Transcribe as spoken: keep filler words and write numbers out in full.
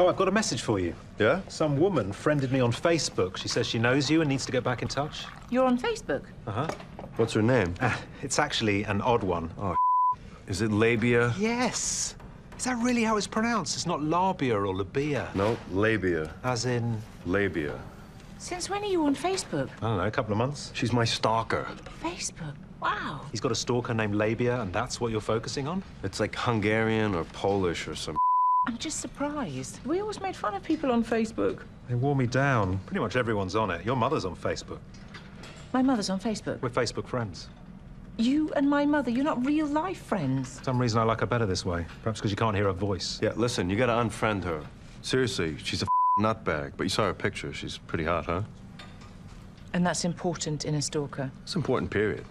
Oh, I've got a message for you. Yeah? Some woman friended me on Facebook. She says she knows you and needs to get back in touch. You're on Facebook? Uh-huh. What's her name? Uh, it's actually an odd one. Oh, is it Labia? Yes. Is that really how it's pronounced? It's not Labia or Labia. No, Labia. As in? Labia. Since when are you on Facebook? I don't know, a couple of months. She's my stalker. Facebook? Wow. He's got a stalker named Labia, and that's what you're focusing on? It's like Hungarian or Polish or some. I'm just surprised. We always made fun of people on Facebook. They wore me down. Pretty much everyone's on it. Your mother's on Facebook. My mother's on Facebook? We're Facebook friends. You and my mother, you're not real-life friends. For some reason I like her better this way. Perhaps because you can't hear her voice. Yeah, listen, you gotta unfriend her. Seriously, she's a nutbag. But you saw her picture. She's pretty hot, huh? And that's important in a stalker? It's important, period.